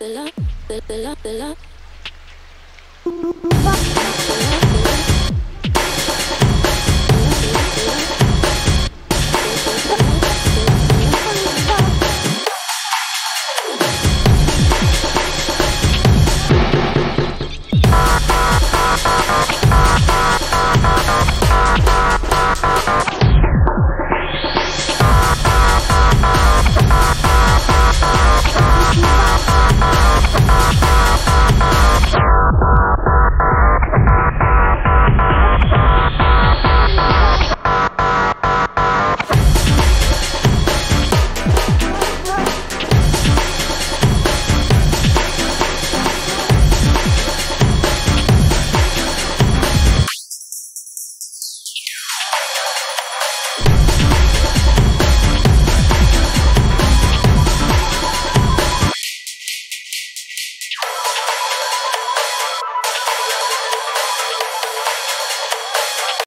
the love, the love, the love.